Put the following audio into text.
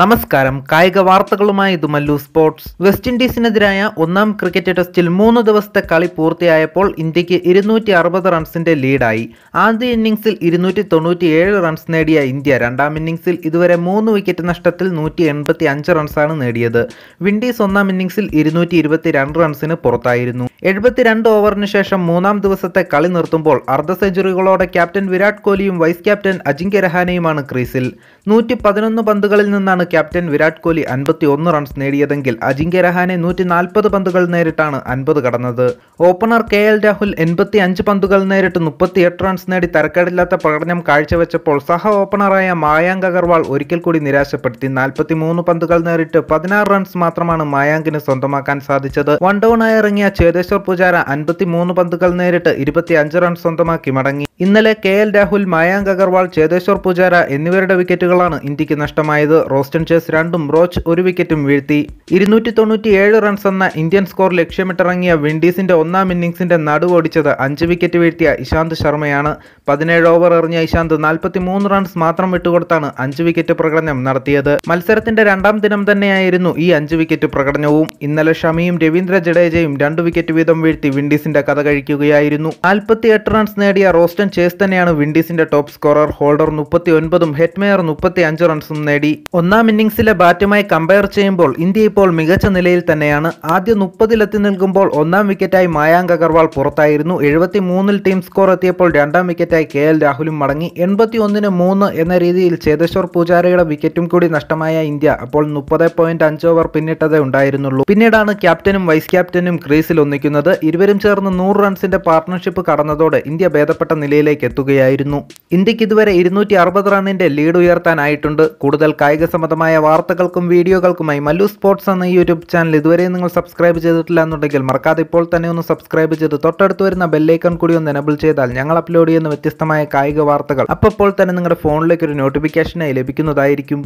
നമസ്കാരം, കായിക വാർത്തകളുമായി ഇത് മല്ലു സ്പോർട്സ്. വെസ്റ്റ് ഇൻഡീസിനെതിരായ ഒന്നാം ക്രിക്കറ്റ് ടെസ്റ്റിൽ 3 ദിവസത്തെ കളി പൂർത്തിയായപ്പോൾ ഇന്ത്യക്ക് 260 റൺസിന്റെ ലീഡായി. ആദ്യ ഇന്നിംഗ്സിൽ 297 റൺസ് നേടിയ ഇന്ത്യ രണ്ടാം ഇന്നിംഗ്സിൽ ഇതുവരെ 3 വിക്കറ്റ് നഷ്ടത്തിൽ 185 റൺസാണ് നേടിയത്. വിൻഡീസ് ഒന്നാം ഇന്നിംഗ്സിൽ 222 റൺസിന് പുറത്തായിരുന്നു. 72 ഓവറിന് ശേഷം മൂന്നാം ദിവസത്തെ കളി നിർത്തുമ്പോൾ അർദ്ധ സെഞ്ചുറികളോടെ ക്യാപ്റ്റൻ വിരാട് കോഹ്ലിയും വൈസ് ക്യാപ്റ്റൻ അജിങ്ക്യ രഹാനെയുമാണ് ക്രീസിൽ. 111 പന്തുകളിൽ നിന്നാണ് ക്യാപ്റ്റൻ വിരാട് കോഹ്ലി 51 റൺസ് നേടിയതെങ്കിൽ അജിങ്ക്യ രഹാനെ 140 പന്തുകൾ നേരിട്ടാണ് 50 കടന്നത്. ഓപ്പണർ KL രാഹുൽ 85 പന്തുകൾ നേരിട്ട് 38 റൺസ് നേടി തരക്കേടില്ലാത്ത പ്രകടനം കാഴ്ചവെച്ചപ്പോൾ സഹ ഓപ്പണറായ മായാങ്ക് അഗർവാൾ ഒരിക്കൽ കൂടി നിരാശപ്പെടുത്തി. 43 പന്തുകൾ നേരിട്ട് 16 റൺസ് മാത്രമാണ് മായാങ്കിന് സ്വന്തമാക്കാൻ സാധിച്ചത്. വൺ ഡൗണായി ഇറങ്ങിയ ചേതേശ്വർ പൂജാര 53 പന്തുകൾ നേരിട്ട് 25 റൺസ് സ്വന്തമാക്കി മടങ്ങി. ഇന്നലെ KL രാഹുൽ, മായാങ്ക് അഗർവാൾ, ചേതേശ്വർ പൂജാര എന്നിവരുടെ വിക്കറ്റുകളാണ് ഇന്ത്യക്ക് നഷ്ടമായത്. റോസ്റ്റൺ ചേസ് 2 റോച്ച് 1 വിക്കറ്റും വീഴ്ത്തി. 297 റൺസ് എന്ന ഇന്ത്യൻ സ്കോർ ലക്ഷ്യമിട്ടിറങ്ങിയ വിൻഡീസിന്റെ ഒന്നാം ഇന്നിംഗ്സിന്റെ നടുവോടിച്ചത് 5 വിക്കറ്റ് വീഴ്ത്തിയ ഇശാന്ത് ശർമ്മയാണ്. 17 ഓവർ എറിഞ്ഞ ഇശാന്ത് 43 റൺസ് മാത്രം വിട്ടുകൊടുത്താണ് 5 വിക്കറ്റ് പ്രകടനം നടത്തിയത്. മത്സരത്തിന്റെ രണ്ടാം ദിനം തന്നെയായിരുന്നു ഈ 5 വിക്കറ്റ് പ്രകടനവും. ഇന്നലെ ഷമിയും രവീന്ദ്ര ജഡേജയും 2 വിക്കറ്റ് വീതം വീഴ്ത്തി വിൻഡീസിന്റെ കഥ കഴിക്കുകയായിരുന്നു. 48 റൺസ് നേടിയ റോസ്റ്റൺ ചേസ് തന്നെയാണ് വിൻഡീസിന്റെ ടോപ്പ് സ്കോറർ. ഹോൾഡർ 39ഉം ഹെറ്റ്മേയർ 35 റൺസും നേടി. ഒന്നാം ഇന്നിംഗ്സിലെ ബാറ്റുമായി കമ്പയർ ചെയ്യുമ്പോൾ ഇന്ത്യ ഇപ്പോൾ മികച്ച നിലയിൽ തന്നെയാണ്. ആദ്യ 30ലെത്തി നിൽക്കുമ്പോൾ ഒന്നാം വിക്കറ്റായി മായാങ്ക് അഗർവാൾ പുറത്തായിരുന്നു. 73ൽ ടീം സ്കോർ എത്തിയപ്പോൾ രണ്ടാം വിക്കറ്റായി KL രാഹുലും മടങ്ങി. 81ന് 3 എന്ന രീതിയിൽ ചേതേശ്വർ പൂജാരയുടെ വിക്കറ്റും കൂടി നഷ്ടമായ ഇന്ത്യ അപ്പോൾ 30.5 ഓവർ പിന്നിട്ടതേ ഉണ്ടായിരുന്നുള്ളൂ. പിന്നീടാണ് ക്യാപ്റ്റനും വൈസ് ക്യാപ്റ്റനും ക്രീസിൽ ഒന്നിക്കുന്നത്. ഇരുവരും ചേർന്ന് 100 റൺസിന്റെ പാർട്ണർഷിപ്പ് കടന്നതോടെ ഇന്ത്യ ഭേദപ്പെട്ട നിലയിലേക്ക് എത്തുകയായിരുന്നു. ഇന്ത്യക്ക് ഇതുവരെ 260 റണ്ണിന്റെ ലീഡ് ഉയർത്താനായിട്ടുണ്ട്. കൂടുതൽ കായിക സംബന്ധമായ വാർത്തകൾക്കും വീഡിയോകൾക്കുമായി മല്ലു സ്പോർട്സ് എന്ന YouTube ചാനൽ ഇതുവരെ നിങ്ങൾ സബ്സ്ക്രൈബ് ചെയ്തിട്ടില്ല എന്നുണ്ടെങ്കിൽ മറക്കാതെ ഇപ്പോൾ തന്നെ ഒന്ന് സബ്സ്ക്രൈബ് ചെയ്ത് തൊട്ടടുത്ത് വരുന്ന ബെല്ലൈക്കൺ കൂടി ഒന്ന് എനേബിൾ ചെയ്താൽ ഞങ്ങൾ അപ്ലോഡ് ചെയ്യുന്ന വ്യത്യസ്തമായ കായിക വാർത്തകൾ അപ്പോൾ തന്നെ നിങ്ങളുടെ ഫോണിലേക്ക് ഒരു നോട്ടിഫിക്കേഷനായി ലഭിക്കുന്നതായിരിക്കും.